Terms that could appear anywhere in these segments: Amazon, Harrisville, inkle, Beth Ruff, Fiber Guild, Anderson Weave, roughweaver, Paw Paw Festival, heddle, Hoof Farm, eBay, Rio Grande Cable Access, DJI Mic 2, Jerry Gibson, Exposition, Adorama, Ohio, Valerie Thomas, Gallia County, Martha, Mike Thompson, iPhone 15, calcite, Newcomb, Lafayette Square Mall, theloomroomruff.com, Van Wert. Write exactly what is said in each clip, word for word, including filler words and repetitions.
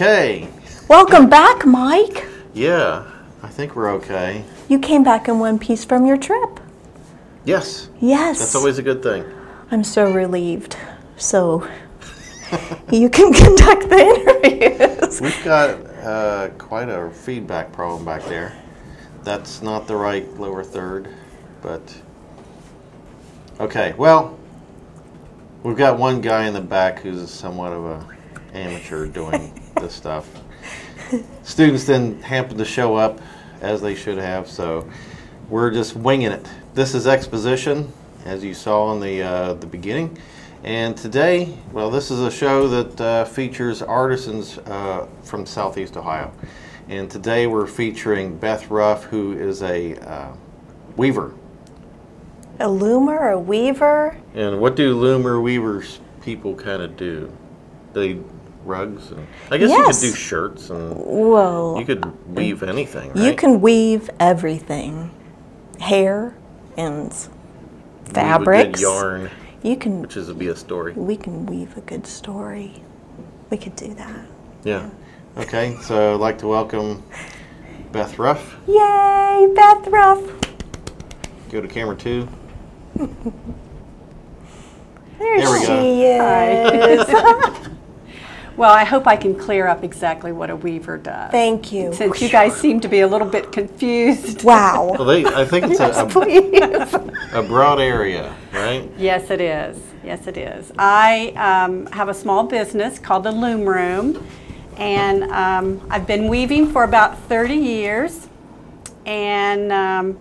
Okay. Welcome back, Mike. Yeah, I think we're okay. You came back in one piece from your trip. Yes. Yes. That's always a good thing. I'm so relieved. So you can conduct the interviews. We've got uh, quite a feedback problem back there. That's not the right lower third, but okay. Well, we've got one guy in the back who's somewhat of a amateur doing this stuff. Students didn't happen to show up as they should have, so we're just winging it. This is exposition, as you saw in the uh, the beginning, and today, well, this is a show that uh, features artisans uh, from Southeast Ohio, and today we're featuring Beth Ruff, who is a uh, weaver. A loomer, a weaver. And what do loomer weavers people kind of do? They rugs and I guess yes. You could do shirts and well, you could weave anything, right? You can weave everything. Hair and fabrics. Weave a good yarn. You can, which is would be a story. We can weave a good story. We could do that. Yeah. yeah. Okay, so I'd like to welcome Beth Ruff. Yay, Beth Ruff. Go to camera two. there there we go. She is. Hi. Well, I hope I can clear up exactly what a weaver does. Thank you. Since you guys seem to be a little bit confused. Wow. Well, they, I think it's yes, a, a, a broad area, right? Yes, it is. Yes, it is. I um, have a small business called The Loom Room, and um, I've been weaving for about thirty years, and um,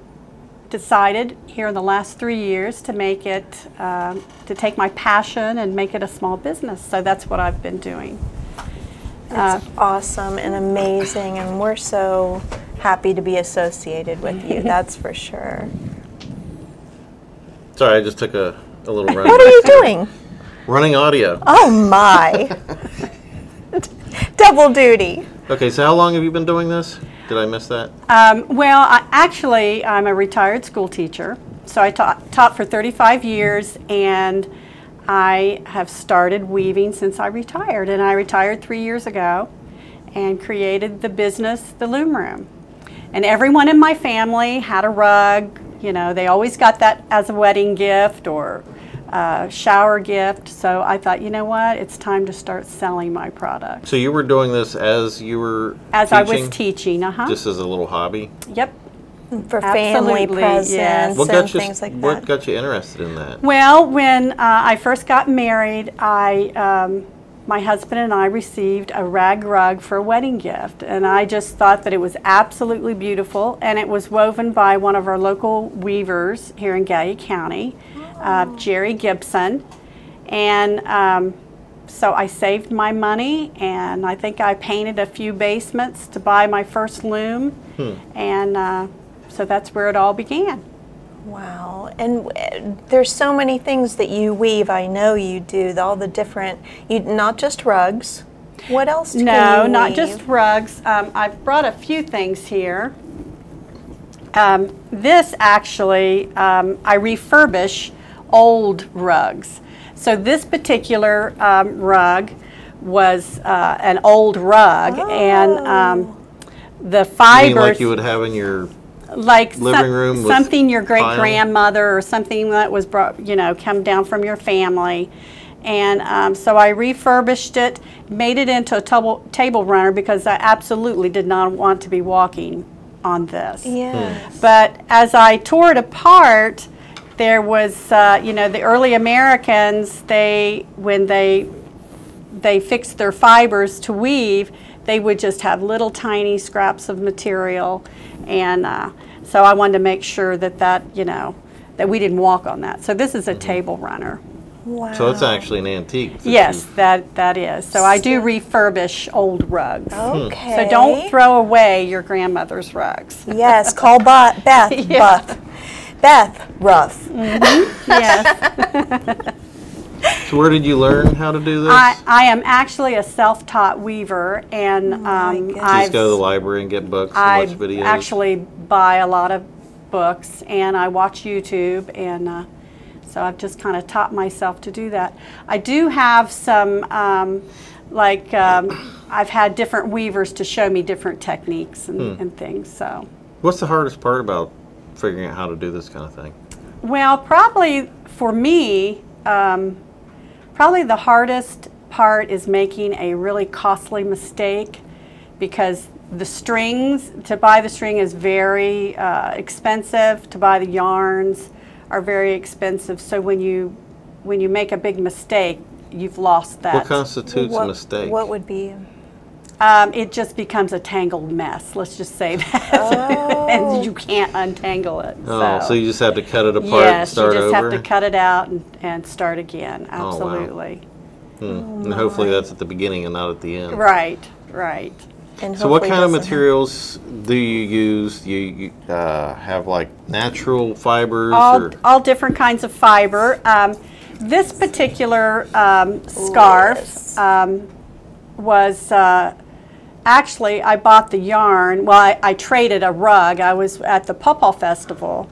decided here in the last three years to make it, um, to take my passion and make it a small business. So that's what I've been doing. That's uh, awesome and amazing, and we're so happy to be associated with you, that's for sure. Sorry, I just took a, a little run. What are you doing? Running audio. Oh my. Double duty. Okay, so how long have you been doing this? Did I miss that? Um, well, I, actually, I'm a retired school teacher. So I taught, taught for thirty-five years, and I have started weaving since I retired. And I retired three years ago and created the business, The Loom Room. And everyone in my family had a rug. You know, they always got that as a wedding gift or uh, shower gift. So I thought, you know what, it's time to start selling my product. So you were doing this as you were as teaching? I was teaching, uh-huh. Just as a little hobby? Yep. For Absolutely, family presents yes. what and you, things like what that. What got you interested in that? Well, when uh, I first got married, I, um, my husband and I received a rag rug for a wedding gift, and I just thought that it was absolutely beautiful, and it was woven by one of our local weavers here in Gallia County. Uh, Jerry Gibson, and um, so I saved my money, and I think I painted a few basements to buy my first loom, hmm. and uh, so that's where it all began. Wow, and uh, there's so many things that you weave. I know you do all the different, you, not just rugs. What else do you weave? No, not just rugs. Um, I've brought a few things here. Um, this actually, um, I refurbish old rugs. So this particular um, rug was uh, an old rug, oh. and um, the fibers. You mean like you would have in your like living some, room, with something your great grandmother or something that was brought, you know, come down from your family, and um, so I refurbished it, made it into a table table runner because I absolutely did not want to be walking on this. Yes. But as I tore it apart. There was, uh, you know, the early Americans, they, when they, they fixed their fibers to weave, they would just have little tiny scraps of material. And uh, so I wanted to make sure that that, you know, that we didn't walk on that. So this is a mm-hmm. table runner. Wow. So it's actually an antique. Yes, that, that is. So I do refurbish old rugs. Okay. So don't throw away your grandmother's rugs. Yes, call Beth, Beth, yes. Beth, Beth Ruff. Mm-hmm. Yes. So where did you learn how to do this? I, I am actually a self-taught weaver, and oh um, I just go to the library and get books I and watch videos. I actually buy a lot of books, and I watch YouTube, and uh, so I've just kind of taught myself to do that. I do have some, um, like um, I've had different weavers to show me different techniques and, hmm. and things. So, what's the hardest part about figuring out how to do this kind of thing? Well, probably for me. Um, Probably the hardest part is making a really costly mistake, because the strings, to buy the string is very uh, expensive, to buy the yarns are very expensive. So when you when you make a big mistake, you've lost that. What constitutes what, a mistake? What would be? Um, it just becomes a tangled mess, let's just say that. Oh. And you can't untangle it. Oh, so. so you just have to cut it apart yes, and start over? Yes, you just over? have to cut it out and, and start again, absolutely. Oh, wow. hmm. And hopefully that's at the beginning and not at the end. Right, right. And so what kind of materials happen. do you use? Do you uh, have like natural fibers? All, or? all different kinds of fiber. Um, this particular um, scarf yes. um, was... Uh, Actually, I bought the yarn. Well, I, I traded a rug. I was at the Paw Paw Festival,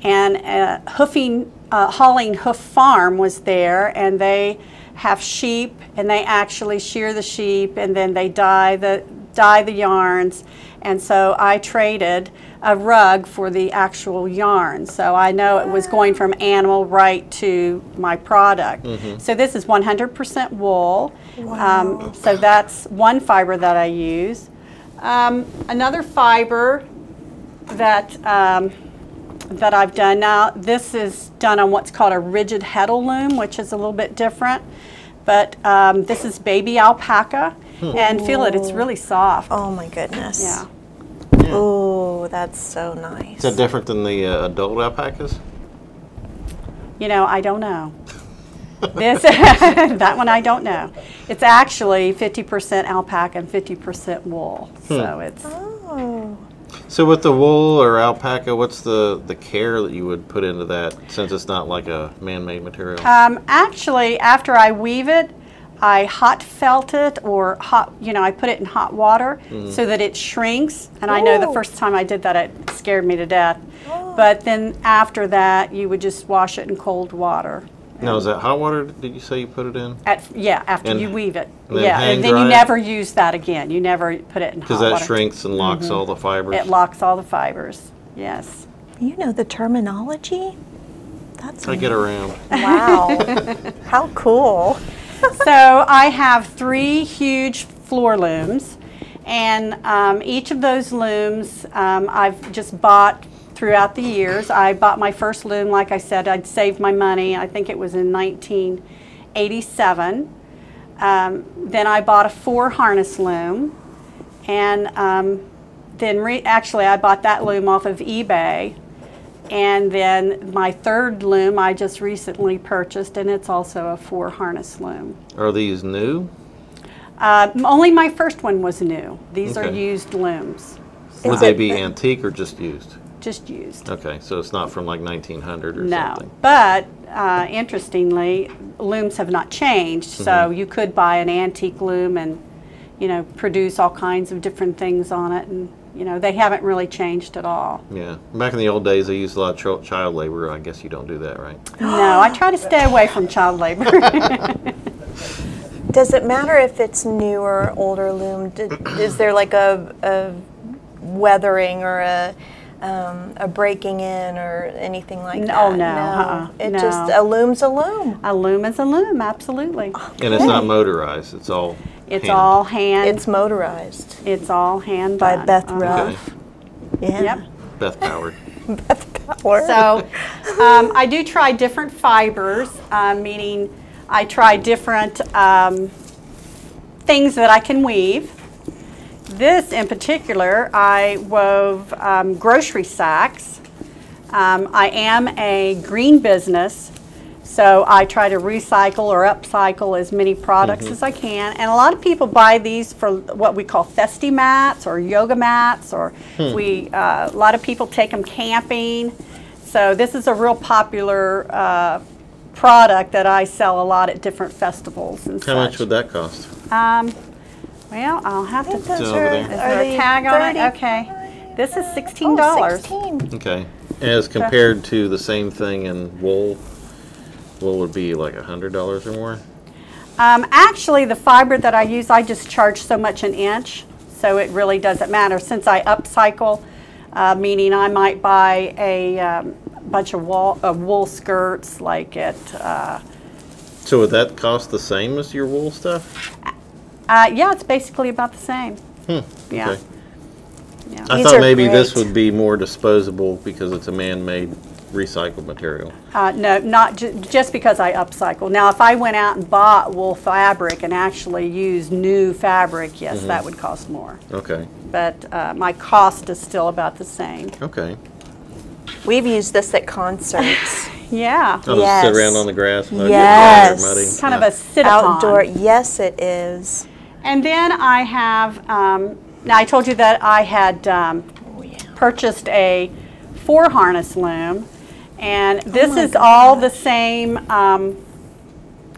and uh, Hoofing, uh, Hauling, Hoof Farm was there, and they have sheep, and they actually shear the sheep, and then they dye the dye the yarns. And so I traded a rug for the actual yarn. So I know it was going from animal right to my product. Mm-hmm. So this is one hundred percent wool. Wow. Um, so that's one fiber that I use. Um, another fiber that, um, that I've done now, this is done on what's called a rigid heddle loom, which is a little bit different. But um, this is baby alpaca. Hmm. And feel it, it's really soft. Oh my goodness. Yeah. Yeah. Oh, that's so nice. Is that different than the uh, adult alpacas? You know, I don't know. this That one I don't know. It's actually fifty percent alpaca and fifty percent wool. Hmm. So it's... Oh. So with the wool or alpaca, what's the, the care that you would put into that, since it's not like a man-made material? Um, actually, after I weave it, I hot felt it, or hot, you know, I put it in hot water mm. so that it shrinks. And Ooh. I know the first time I did that, it scared me to death. Oh. But then after that, you would just wash it in cold water. Now, is that hot water, did you say you put it in? At, yeah, after and, you weave it. And yeah, and then you never use that again. You never put it in hot water. Because that shrinks and locks mm-hmm. all the fibers. It locks all the fibers, yes. You know the terminology? That's I get around. Wow. How cool. So I have three huge floor looms, and um, each of those looms um, I've just bought throughout the years. I bought my first loom, like I said, I'd saved my money. I think it was in nineteen eighty-seven. Um, then I bought a four harness loom, and um, then re actually I bought that loom off of eBay. And then my third loom I just recently purchased, and it's also a four harness loom. Are these new? Uh, only my first one was new. These okay. are used looms. So would they be uh, antique or just used? Just used. Okay, so it's not from like nineteen hundred or no, something. No, but uh, interestingly, looms have not changed, mm-hmm. so you could buy an antique loom and, you know, produce all kinds of different things on it. And you know, they haven't really changed at all. Yeah. Back in the old days, they used a lot of child labor. I guess you don't do that, right? No, I try to stay away from child labor. Does it matter if it's new or older loom? Is there like a, a weathering or a, um, a breaking in or anything like that? Oh, no. no. Uh-uh. It no. just, a loom's a loom. A loom is a loom, absolutely. Okay. And it's not motorized. It's all... It's hand. all hand. It's motorized. It's all hand by done. Beth Ruff. Okay. Yeah. Yep. Beth Powered. Beth Powered. So um, I do try different fibers, uh, meaning I try different um, things that I can weave. This in particular, I wove um, grocery sacks. Um, I am a green business, so I try to recycle or upcycle as many products mm-hmm. as I can. And a lot of people buy these for what we call festive mats or yoga mats, or hmm. we uh, a lot of people take them camping. So this is a real popular uh, product that I sell a lot at different festivals and How such. much would that cost? Um, well, I'll have to put your tag on it. Okay. This is sixteen dollars. Oh, sixteen. Okay. As compared to the same thing in wool, wool would be like a hundred dollars or more? Um, actually, the fiber that I use, I just charge so much an inch, so it really doesn't matter. Since I upcycle, uh, meaning I might buy a um, bunch of wool, uh, wool skirts like it. Uh, so would that cost the same as your wool stuff? Uh, yeah, it's basically about the same. Hmm, yeah. Okay. Yeah. I These thought maybe great. this would be more disposable because it's a man-made recycled material. Uh, no, not ju just because I upcycle. Now, if I went out and bought wool fabric and actually used new fabric, yes, mm-hmm. that would cost more. Okay. But uh, my cost is still about the same. Okay. We've used this at concerts. Yeah. I'll yes. sit around on the grass. Yes. Muddy, muddy. Kind yeah. of a sit-upon. Outdoor. Yes, it is. And then I have, um, now I told you that I had um, oh, yeah. purchased a four harness loom. And this oh is gosh. all the same um,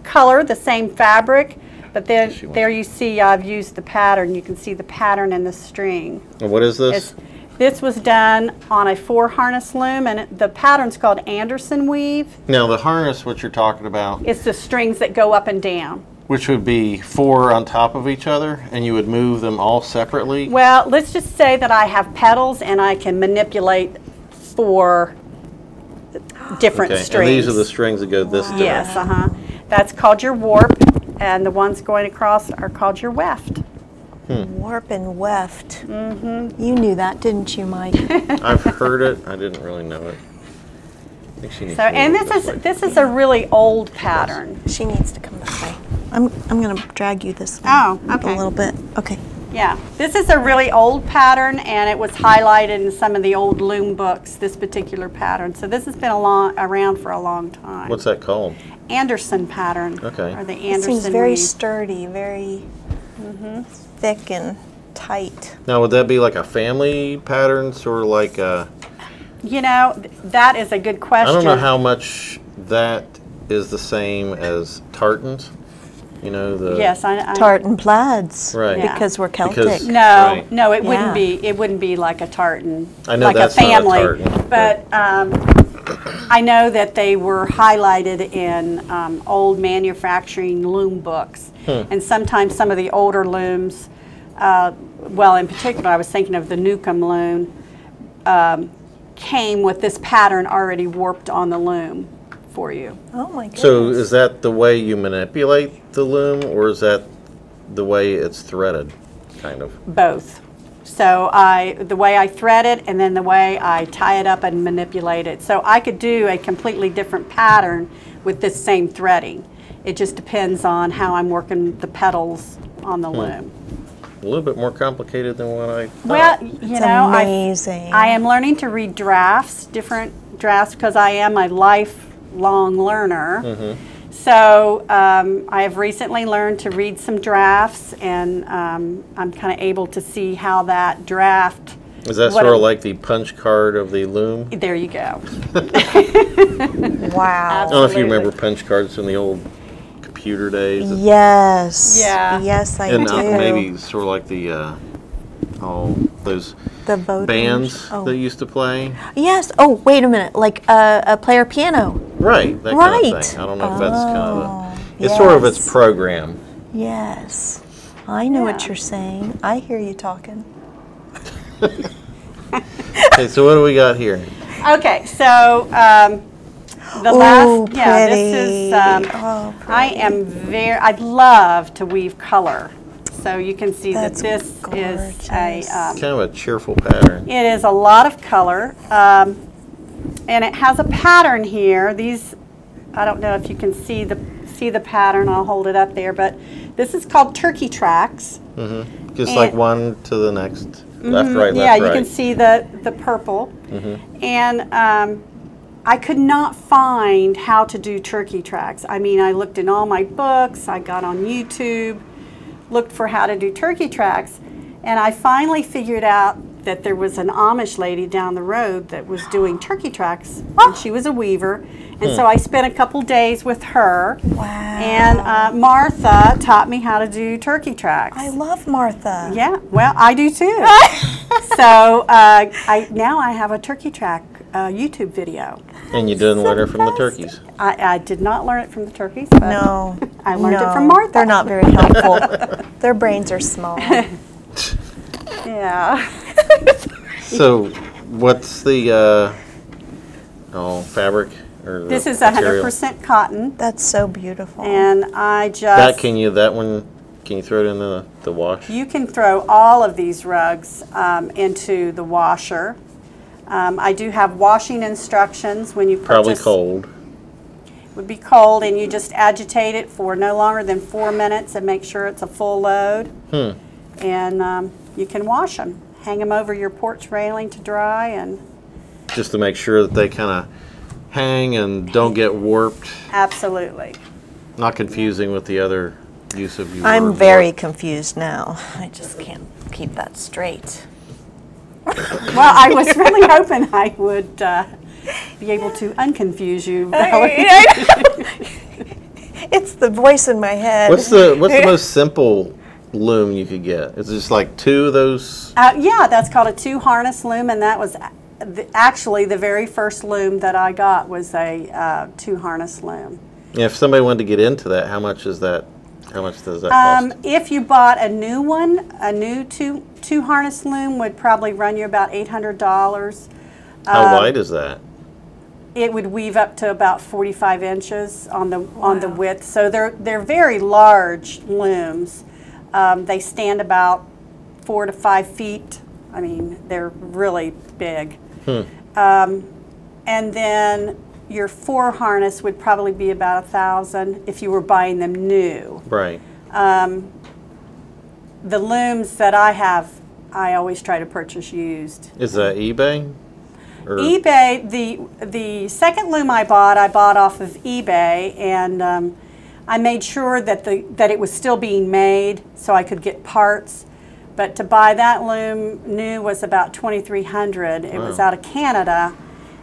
color, the same fabric. But then there, there you see I've used the pattern. You can see the pattern in the string. And what is this? It's, This was done on a four harness loom, and it, the pattern's called Anderson Weave. Now the harness, what you're talking about, it's the strings that go up and down. Which would be four on top of each other, and you would move them all separately? Well, let's just say that I have pedals and I can manipulate four different okay. strings. And these are the strings that go this direction. Yes, uh-huh. That's called your warp, and the ones going across are called your weft. Hmm. Warp and weft. Mm-hmm. You knew that, didn't you, Mike? I've heard it. I didn't really know it. I think she needs so, to and this, this is way. this is a really old pattern. She needs to come this way. I'm I'm going to drag you this way. Oh, okay. A little bit. Okay. Yeah. This is a really old pattern, and it was highlighted in some of the old loom books. This particular pattern. So this has been a long, around for a long time. What's that called? Anderson pattern. Okay. Or the Anderson. It seems very weave. sturdy. Very. Mm-hmm. Thick and tight. Now, would that be like a family pattern, sort of like a... You know, th that is a good question. I don't know how much that is the same as tartans. You know, the... Yes, I... I tartan plaids. Right. Yeah. Because we're Celtic. Because, no, right. no, it yeah. wouldn't be, it wouldn't be like a tartan. I know like that's a family, not a tartan. But... Um, I know that they were highlighted in um, old manufacturing loom books, hmm. and sometimes some of the older looms, uh, well, in particular, I was thinking of the Newcomb loom, um, came with this pattern already warped on the loom for you. Oh my goodness. So is that the way you manipulate the loom, or is that the way it's threaded, kind of? Both. So I, the way I thread it, and then the way I tie it up and manipulate it. So I could do a completely different pattern with this same threading. It just depends on how I'm working the petals on the hmm. loom. A little bit more complicated than what I thought. Well, you it's know, amazing. I, I am learning to read drafts, different drafts, because I am a lifelong learner. Mm-hmm. So um, I have recently learned to read some drafts, and um, I'm kind of able to see how that draft... Is that sort of like the punch card of the loom? There you go. Wow. Absolutely. I don't know if you remember punch cards from the old computer days. Yes. Yeah. Yes, I and, do. And uh, maybe sort of like the, uh, oh, those the bands oh. that used to play. Yes. Oh, wait a minute. Like uh, a player piano. Right. That right. kind of thing. I don't know if oh, that's kind of a... It's yes. sort of its program. Yes. I know yeah. what you're saying. I hear you talking. Okay, so what do we got here? Okay, so um, the Ooh, last, yeah, pretty. this is, um, oh, I am very, I'd love to weave color. So you can see That's that this gorgeous. is a... Um, kind of a cheerful pattern. It is a lot of color, um, and it has a pattern here. These, I don't know if you can see the, see the pattern, I'll hold it up there, but this is called turkey tracks. Mm-hmm. Just and like one to the next, mm-hmm, left, right, left, yeah, right. Yeah, you can see the, the purple. Mm-hmm. And um, I could not find how to do turkey tracks. I mean, I looked in all my books, I got on YouTube, looked for how to do turkey tracks, and I finally figured out that there was an Amish lady down the road that was doing turkey tracks, oh, and she was a weaver. And hmm. so I spent a couple days with her. Wow. And uh, Martha taught me how to do turkey tracks. I love Martha. Yeah, well, I do too. So uh, I, now I have a turkey track uh, YouTube video. And you didn't so learn it from the turkeys? I, I did not learn it from the turkeys, but no, I learned no. it from Martha. They're not very helpful. Their brains are small. Yeah. So what's the uh, oh, fabric? Or this is one hundred percent cotton. That's so beautiful. And I just... That, can you, that one, can you throw it in the, the wash? You can throw all of these rugs um, into the washer. Um, I do have washing instructions when you purchase. Probably cold. It would be cold, and you just agitate it for no longer than four minutes and make sure it's a full load. Hmm. And um, you can wash them. Hang them over your porch railing to dry, and just to make sure that they kind of hang and don't get warped. Absolutely. Not confusing with the other use of your I'm very warp. confused now. I just can't keep that straight. Well, I was really hoping I would uh, be able to unconfuse you, Valerie. It's the voice in my head. What's the, what's the most simple loom you could get? Is this like two of those? Uh, yeah, that's called a two harness loom, and that was actually the very first loom that I got was a uh, two harness loom. Yeah, if somebody wanted to get into that, how much is that? How much does that cost? Um, if you bought a new one, a new two two harness loom would probably run you about eight hundred dollars. How um, wide is that? It would weave up to about forty-five inches on the wow. on the width, so they're they're very large looms. Um, they stand about four to five feet. I mean, they're really big. Hmm. Um, and then your four harness would probably be about a thousand if you were buying them new. Right. Um, the looms that I have, I always try to purchase used. Is that eBay? Or? eBay. The the second loom I bought, I bought off of eBay, and Um, I made sure that the that it was still being made, so I could get parts. But to buy that loom new was about twenty-three hundred dollars. It wow. was out of Canada,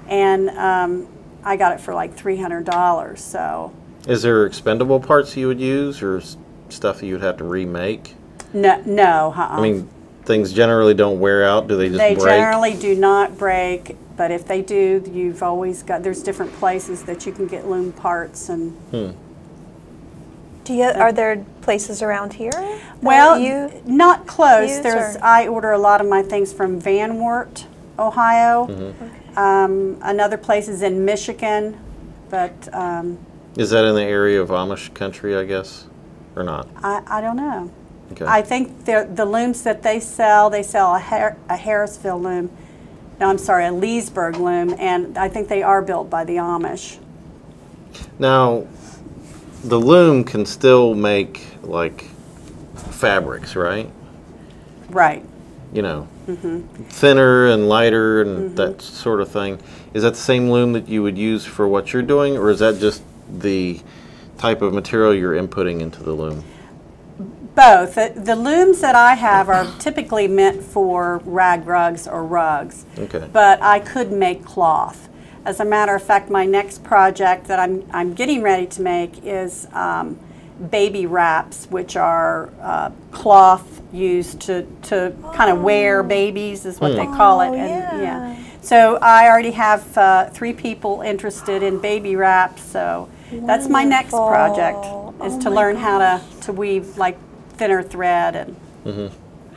and um, I got it for like three hundred dollars. So, is there expendable parts you would use, or stuff you would have to remake? No, no. Uh-uh. I mean, things generally don't wear out. Do they just they break? They generally do not break. But if they do, you've always got there's different places that you can get loom parts and. Hmm. Do you, are there places around here? Well, you not close. Use, There's. Or? I order a lot of my things from Van Wert, Ohio. Mm-hmm. Okay. Um, another place is in Michigan, but um, is that in the area of Amish country, I guess, or not? I, I don't know. Okay. I think the looms that they sell, they sell a, Har a Harrisville loom. No, I'm sorry, a Leesburg loom, and I think they are built by the Amish. Now, the loom can still make like fabrics, right? Right. You know, mm-hmm. thinner and lighter and mm-hmm. that sort of thing. Is that the same loom that you would use for what you're doing, or is that just the type of material you're inputting into the loom? Both. The, the looms that I have are typically meant for rag rugs or rugs. Okay. But I could make cloth. As a matter of fact, my next project that I'm, I'm getting ready to make is um, baby wraps, which are uh, cloth used to, to oh. kind of wear babies is what mm. they call it. Oh, and, yeah. yeah. So I already have uh, three people interested in baby wraps, so Wonderful. That's my next project is oh to learn gosh. how to, to weave like thinner thread. and. Mm-hmm.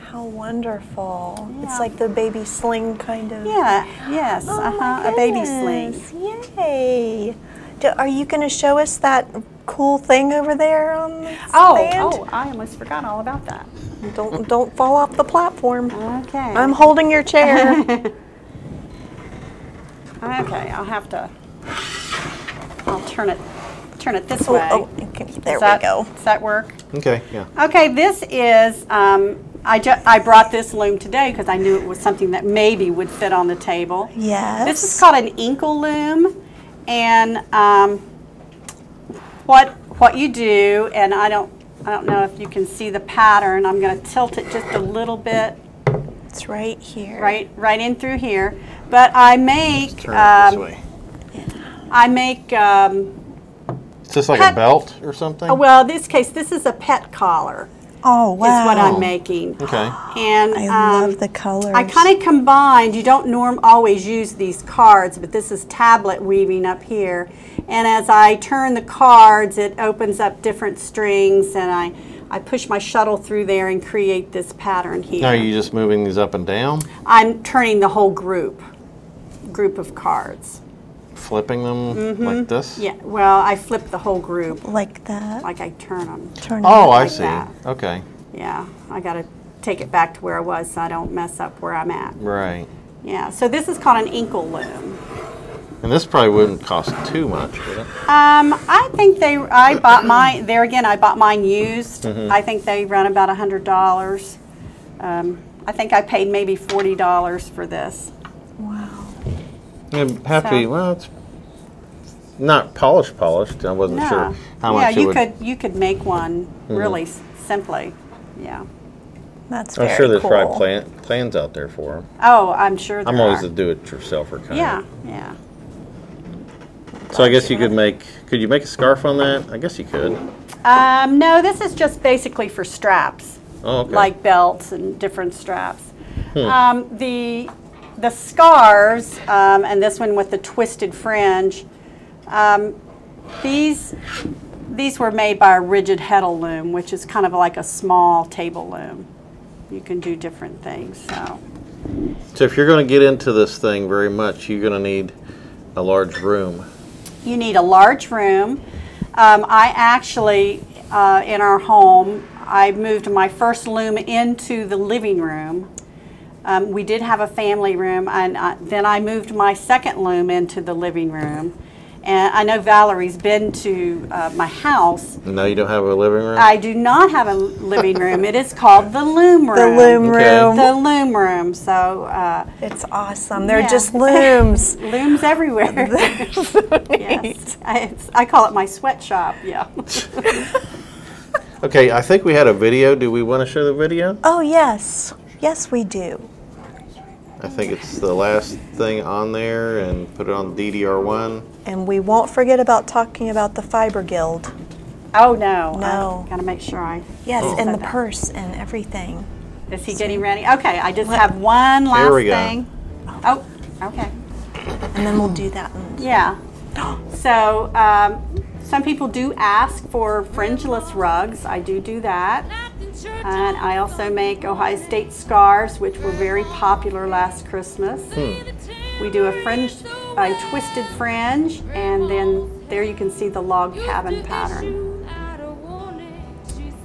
How wonderful. Yeah. It's like the baby sling kind of. Yeah, yes, oh uh-huh, a baby sling. Yay. Do, are you going to show us that cool thing over there on the oh, stand? Oh, I almost forgot all about that. Don't, don't fall off the platform. Okay. I'm holding your chair. Okay, I'll have to, I'll turn it. Turn it this way. Oh, oh, okay. There we go. Does that work? Okay, yeah. Okay, this is, um, I, ju I brought this loom today because I knew it was something that maybe would fit on the table. Yes. This is called an inkle loom, and um, what what you do, and I don't I don't know if you can see the pattern. I'm going to tilt it just a little bit. It's right here. Right, right in through here. But I make. Turn um, it this way. I make. Um, Is this like pet, a belt or something? Well, in this case, this is a pet collar. Oh, wow. Is what I'm making. Okay. And I um, love the colors. I kind of combined, you don't norm always use these cards, but this is tablet weaving up here. And as I turn the cards, it opens up different strings, and I, I push my shuttle through there and create this pattern here. Now, are you just moving these up and down? I'm turning the whole group, group of cards. Flipping them mm-hmm. like this? Yeah. Well, I flip the whole group. Like that? Like I turn them. Turn oh, them I like see. That. Okay. Yeah. I got to take it back to where I was so I don't mess up where I'm at. Right. Yeah. So this is called an inkle loom. And this probably wouldn't cost too much, would it? Um, I think they, I bought mine, there again, I bought mine used. Mm-hmm. I think they run about a hundred dollars. Um, I think I paid maybe forty dollars for this. Wow. I'm happy. So, well, it's not polished, polished. I wasn't no. sure how yeah, much. Yeah, you would. could you could make one mm-hmm. really simply. Yeah, that's. I'm very sure there's cool. probably plan, plans out there for them. Oh, I'm sure. There I'm always are. a do-it-yourselfer kind. Yeah, yeah. So I guess you could make. Could you make a scarf on that? I guess you could. Um, no, this is just basically for straps, oh, okay. like belts and different straps. Hmm. Um, the. The scarves, um, and this one with the twisted fringe, um, these these were made by a rigid heddle loom, which is kind of like a small table loom. You can do different things. So, so if you're going to get into this thing very much, you're going to need a large room. You need a large room. Um, I actually, uh, in our home, I moved my first loom into the living room. Um, we did have a family room, and I, then I moved my second loom into the living room. And I know Valerie's been to uh, my house. No, you don't have a living room? I do not have a living room. It is called the Loom Room. The Loom okay. Room. The Loom Room. So uh, it's awesome. They're yeah. just looms. Looms everywhere. So yes. I, it's, I call it my sweatshop, yeah. Okay, I think we had a video. Do we want to show the video? Oh, yes. Yes, we do. I think it's the last thing on there, and put it on D D R one. And we won't forget about talking about the Fiber Guild. Oh, no. No. I've got to make sure I... Yes, oh. and the that. purse and everything. Is he so, getting ready? Okay, I just what? have one last Here we go. thing. Oh, okay. And then we'll do that one. Yeah. So, um, some people do ask for fringeless rugs. I do do that. And I also make Ohio State scarves, which were very popular last Christmas. Hmm. We do a fringe, a twisted fringe, and then there you can see the log cabin pattern.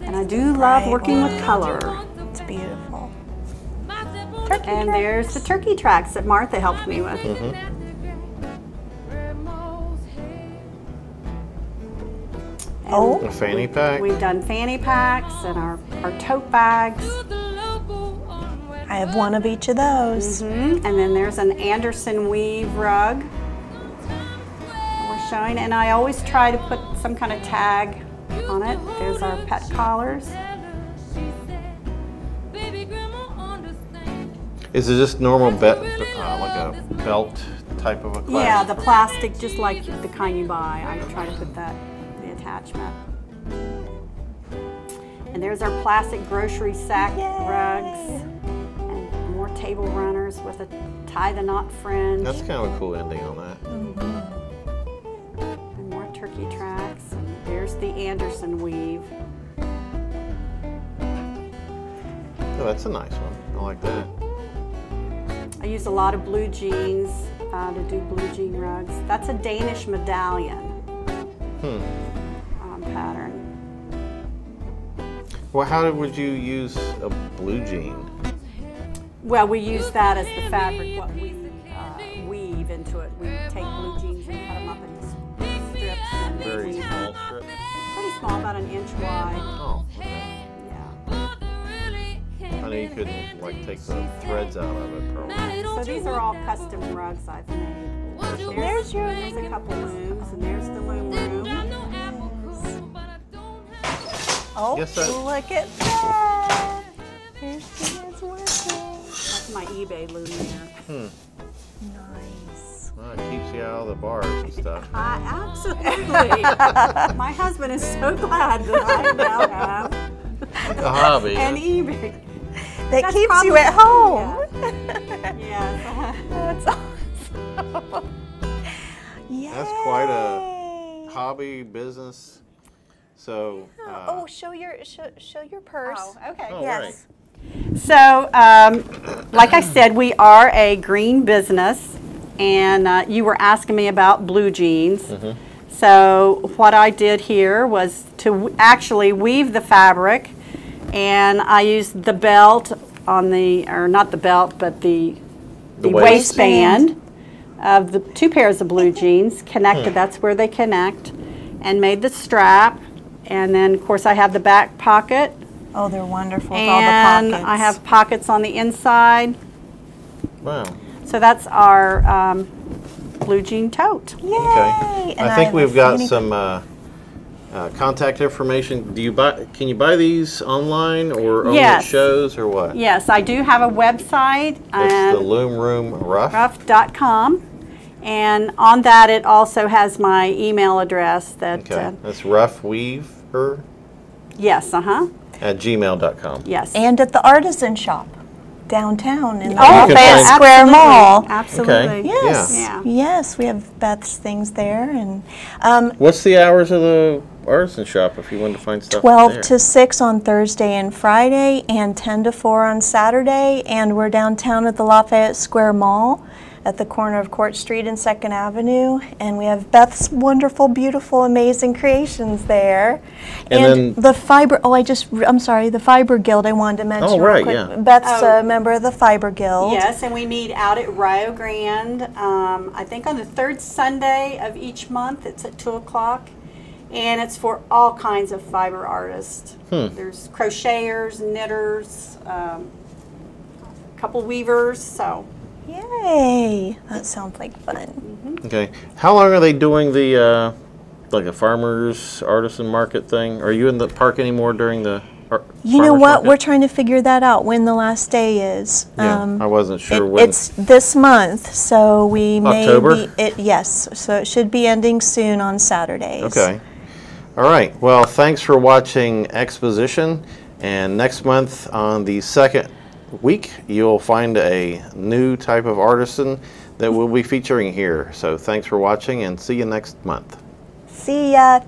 And I do love working with color. It's beautiful. Turkey and tracks. There's the turkey tracks that Martha helped me with. Mm-hmm. Oh, a fanny pack. We've done fanny packs and our, our tote bags. I have one of each of those. Mm-hmm. And then there's an Anderson Weave rug we're showing. And I always try to put some kind of tag on it. There's our pet collars. Is it just normal belt, uh, like a belt type of a class? Yeah, the plastic, just like the kind you buy. I try to put that. Attachment. And there's our plastic grocery sack Yay. rugs, and more table runners with a tie the knot fringe. That's kind of a cool ending on that. Mm-hmm. And more turkey tracks. And there's the Anderson weave. Oh, that's a nice one. I like that. I use a lot of blue jeans uh, to do blue jean rugs. That's a Danish medallion. Hmm. pattern. Well, how would you use a blue jean? Well, we use that as the fabric, what we uh, weave into it. We take blue jeans and cut them up into strips. And Very we, small strips? Pretty small, about an inch wide. Oh, okay. Yeah. honey, you could like take the threads out of it probably. So these are all custom rugs I've made. There's, there's a couple looms, and there's the Loom Room. Oh, yes, look at that! Here's she is working. That's my eBay loom there. Hmm. Nice. Well, it keeps you out of the bars and stuff. I, absolutely. My husband is so glad that I now have a hobby and eBay. That That's keeps probably, you at home. Yeah. Yes. That's awesome. Yay. That's quite a hobby business. So, uh, oh, show your show, show your purse. Oh, okay. Oh, yes. Right. So, um, like I said, we are a green business, and uh, you were asking me about blue jeans. Mm-hmm. So, what I did here was to actually weave the fabric, and I used the belt on the, or not the belt, but the the, the waist. waistband of the two pairs of blue jeans connected. Hmm. That's where they connect, and made the strap. And then, of course, I have the back pocket. Oh, they're wonderful with all the pockets. And I have pockets on the inside. Wow. So that's our um, blue jean tote. Yay! Okay. I think I we've got some uh, uh, contact information. Do you buy? Can you buy these online or only yes. at shows or what? Yes, I do have a website. It's the loom room ruff dot com. And on that, it also has my email address. That okay. uh, that's roughweaver. Yes, uh huh. At gmail dot com. Yes, and at the Artisan Shop downtown in the Lafayette Square Mall. Absolutely. Okay. Yes. Yeah. Yes, we have Beth's things there. And um, what's the hours of the Artisan Shop if you want to find stuff? Twelve there? to six on Thursday and Friday, and ten to four on Saturday. And we're downtown at the Lafayette Square Mall, at the corner of Court Street and Second Avenue, and we have Beth's wonderful, beautiful, amazing creations there. And, and then the Fiber, oh, I just, I'm sorry, the Fiber Guild I wanted to mention. Oh, right, real quick. Yeah. Beth's oh. a member of the Fiber Guild. Yes, and we meet out at Rio Grande, um, I think on the third Sunday of each month. It's at two o'clock, and it's for all kinds of fiber artists. Hmm. There's crocheters, knitters, um, a couple weavers, so. Yay! That sounds like fun. Mm-hmm. Okay, how long are they doing the uh, like a farmers artisan market thing? Are you in the park anymore during the? You know what? Market? We're trying to figure that out when the last day is. Yeah, um, I wasn't sure it, when. It's this month, so we October? may be it. Yes, so it should be ending soon on Saturdays. Okay. All right. Well, thanks for watching Exposition, and next month on the second. Week you'll find a new type of artisan that we'll be featuring here. So thanks for watching and see you next month. See ya.